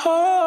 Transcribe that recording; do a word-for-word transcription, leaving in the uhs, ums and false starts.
heart.